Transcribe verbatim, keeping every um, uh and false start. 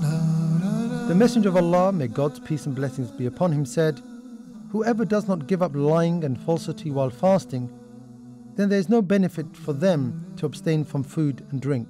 The Messenger of Allah, may God's peace and blessings be upon him, said, "Whoever does not give up lying and falsity while fasting, then there is no benefit for them to abstain from food and drink."